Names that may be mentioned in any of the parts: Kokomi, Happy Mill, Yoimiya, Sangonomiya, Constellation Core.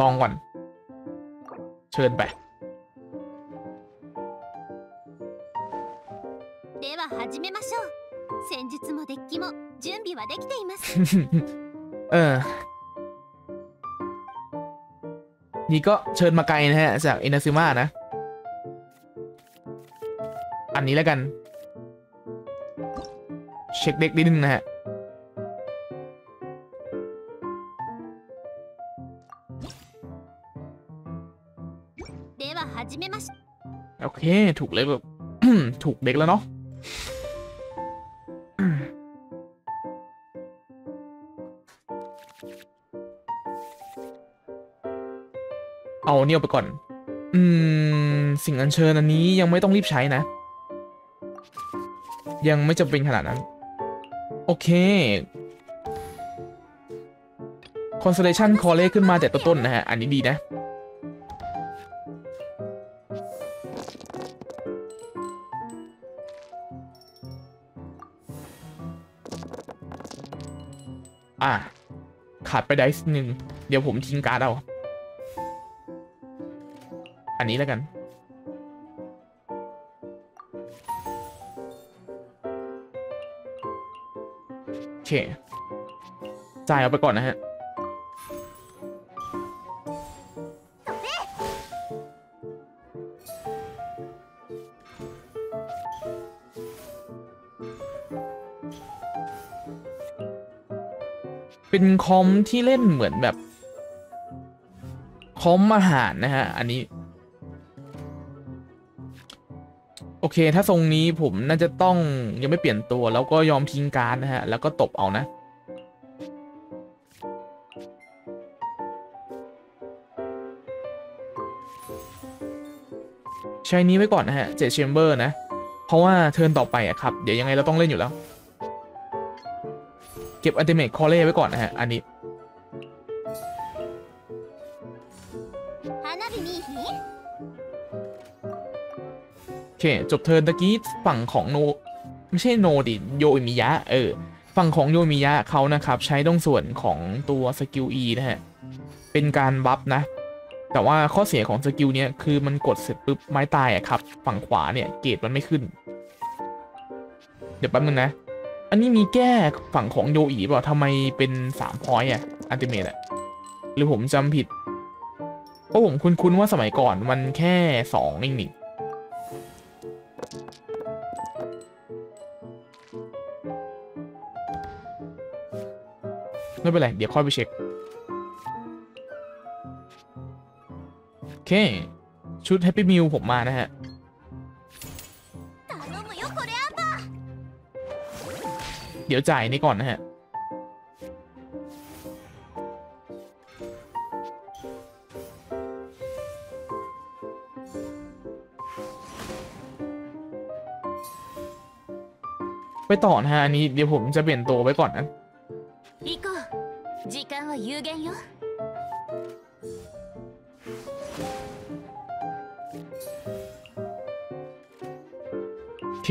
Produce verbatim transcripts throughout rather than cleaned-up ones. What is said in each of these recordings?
ลองก่อนเชิญไปเออนี่ก็เชิญมาไกลนะฮะจากอินาซึมะนะอันนี้แล้วกันเช็คเด็กนิดนึงนะฮะโอเคถูกเลยแบบ ถูกเด็กแล้วเนาะเอาเนี่ยไปก่อนอืมสิ่งอัญเชิญอันนี้ยังไม่ต้องรีบใช้นะยังไม่จำเป็นขนาดนั้นโอเค Constellation Core ขึ้นมาแต่ต้นๆนะฮะอันนี้ดีนะอ่ะขาดไปไดซ์หนึ่งเดี๋ยวผมทิ้งการ์ดเอาอันนี้แล้วกันโอเคจ่ายเอาไปก่อนนะฮะเป็นคอมที่เล่นเหมือนแบบคอมอาหารนะฮะอันนี้โอเคถ้าทรงนี้ผมน่าจะต้องยังไม่เปลี่ยนตัวแล้วก็ยอมทิ้งการ์ดนะฮะแล้วก็ตบเอานะใช้นี้ไว้ก่อนนะฮะเจ็ดแชมเบอร์นะเพราะว่าเทิร์นต่อไปอะครับเดี๋ยวยังไงเราต้องเล่นอยู่แล้วเก็บอัลติเมทคอร์เล่ไว้ก่อนนะฮะอันนี้โอเคจบเทิร์นตะกี้ฝั่งของโนไม่ใช่โนดิโยอิมิยะเออฝั่งของโยอิมิยะเขานะครับใช้ตรงส่วนของตัวสกิล E นะฮะเป็นการบัฟนะแต่ว่าข้อเสียของสกิลเนี้ยคือมันกดเสร็จปุ๊บไม้ตายอะครับฝั่งขวาเนี่ยเกรดมันไม่ขึ้นเดี๋ยวแป๊บนึงนะอันนี้มีแก้ฝั่งของโยอิเปล่าทำไมเป็นสามพอยต์อะอัลติเมทอะหรือผมจำผิดเพราะผมคุ้นๆว่าสมัยก่อนมันแค่สองเองนี่ไม่เป็นไรเดี๋ยวค่อยไปเช็คโอเคชุดแฮปปี้มิลผมมานะฮะเดี๋ยวจ่ายนี่ก่อนนะฮะไปต่อนะฮะอันนี้เดี๋ยวผมจะเปลี่ยนตัวไว้ก่อนนะโอเค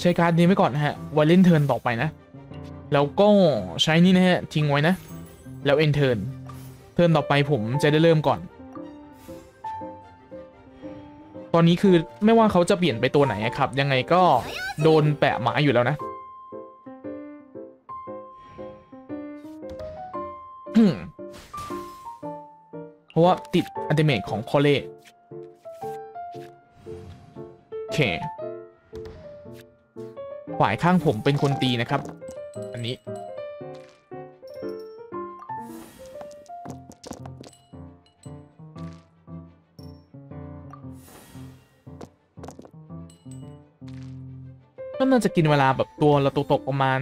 ใช้การ์ดนี้ไว้ก่อนนะฮะไว้เล่นเทิร์นต่อไปนะแล้วก็ใช้นี่นะฮะทิ้งไว้นะแล้วเอ็นเทิร์นเทิร์นต่อไปผมจะได้เริ่มก่อนตอนนี้คือไม่ว่าเขาจะเปลี่ยนไปตัวไหนครับยังไงก็โดนแปะหมายอยู่แล้วนะเพราะว่าติดอัลติเมทของคอเล่โอเคฝ่ายข้างผมเป็นคนตีนะครับอันนี้ก็น่าจะกินเวลาแบบตัวละตกประมาณ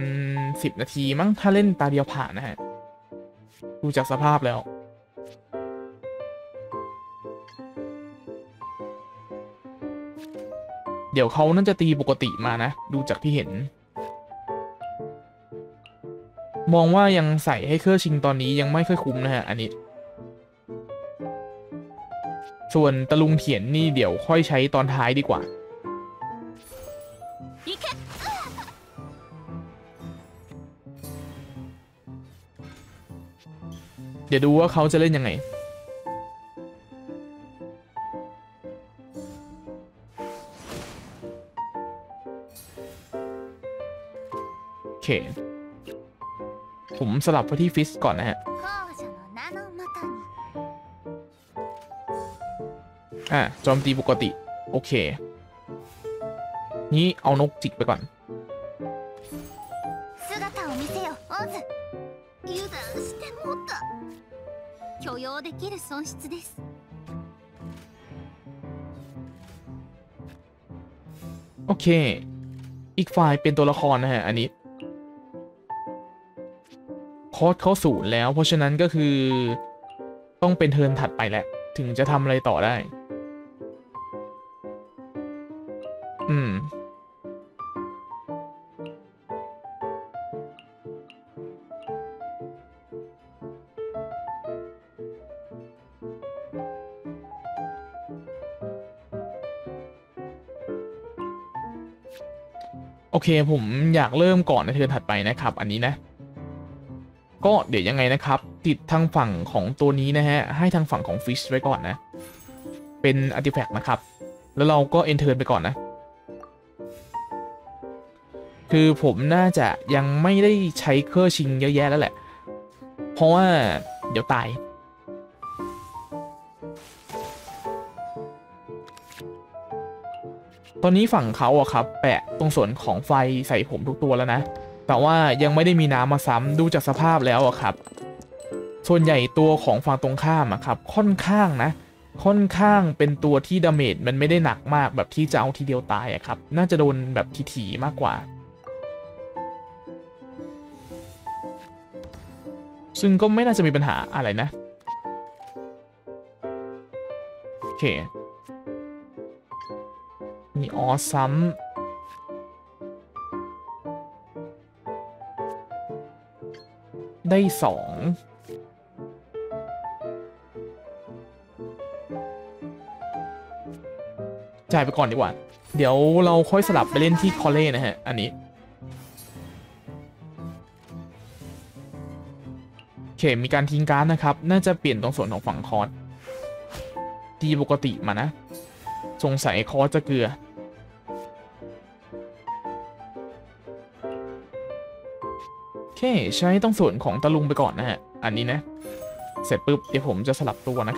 สิบนาทีมั้งถ้าเล่นตาเดียวผ่านนะฮะดูจากสภาพแล้วเดี๋ยวเขาน่าจะตีปกติมานะดูจากที่เห็นมองว่ายังใส่ให้เคอร์ชิงตอนนี้ยังไม่ค่อยคุ้มนะฮะอันนี้ส่วนตะลุงเถียนนี่เดี๋ยวค่อยใช้ตอนท้ายดีกว่าเ ดี๋ยวดูว่าเขาจะเล่นยังไงโอเคผมสลับไปที่ฟิสก่อนนะฮะอ่ะโจมตีปกติโอเคนี้เอานกจิกไปก่อนโอเคอีกฝ่ายเป็นตัวละครนะฮะอันนี้คอสเข้าศูนย์แล้วเพราะฉะนั้นก็คือต้องเป็นเทิร์นถัดไปแหละถึงจะทำอะไรต่อได้อืมโอเคผมอยากเริ่มก่อนในเทิร์นถัดไปนะครับอันนี้นะก็เดี๋ยวยังไงนะครับติดทางฝั่งของตัวนี้นะฮะให้ทางฝั่งของฟิชไว้ก่อนนะเป็นอาร์ติแฟกต์นะครับแล้วเราก็เอนเทิร์นไปก่อนนะคือผมน่าจะยังไม่ได้ใช้เครื่องชิงเยอะแยะแล้วแหละเพราะว่าเดี๋ยวตายตอนนี้ฝั่งเขาอะครับแปะตรงส่วนของไฟใส่ผมทุกตัวแล้วนะแต่ว่ายังไม่ได้มีน้ำมาซ้ำดูจากสภาพแล้วอะครับส่วนใหญ่ตัวของฝั่งตรงข้ามอะครับค่อนข้างนะค่อนข้างเป็นตัวที่ดาเมจมันไม่ได้หนักมากแบบที่จะเอาทีเดียวตายอะครับน่าจะโดนแบบทีๆมากกว่าซึ่งก็ไม่น่าจะมีปัญหาอะไรนะโอเคมีออซ้ำได้สองจ่ายไปก่อนดีกว่าเดี๋ยวเราค่อยสลับไปเล่นที่คอเล่นะฮะอันนี้เข็มมีการทิ้งการ์ดนะครับน่าจะเปลี่ยนตรงส่วนของฝั่งคอร์สตีปกติมานะสงสัยคอร์สจะเกลือใช้ต้องส่วนของตะลุงไปก่อนนะฮะอันนี้นะเสร็จปุ๊บเดี๋ยวผมจะสลับตัวนะ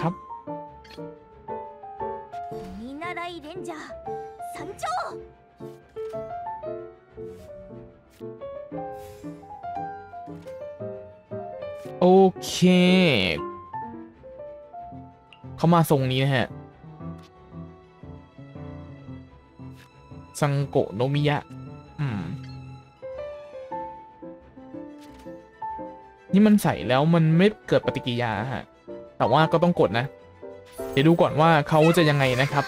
ครับโอเคเขามาทรงนี้นะฮะซังโกะโนมิยะอืมนี่มันใส่แล้วมันไม่เกิดปฏิกิริยาฮะแต่ว่าก็ต้องกดนะเดี๋ยวดูก่อนว่าเขาจะยังไงนะครับ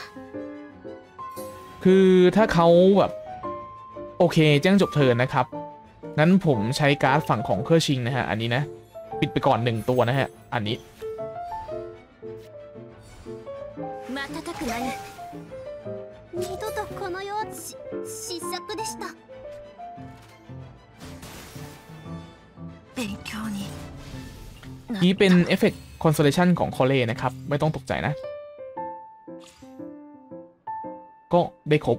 คือถ้าเขาแบบโอเคแจ้งจบเทิร์นนะครับนั้นผมใช้การ์ดฝั่งของเครื่องชิงนะฮะอันนี้นะปิดไปก่อนหนึ่งตัวนะฮะอันนี้นี่เป็นเอฟเฟกต์คอนโซเลชันของคอเล่นะครับไม่ต้องตกใจนะก็ได้ครบ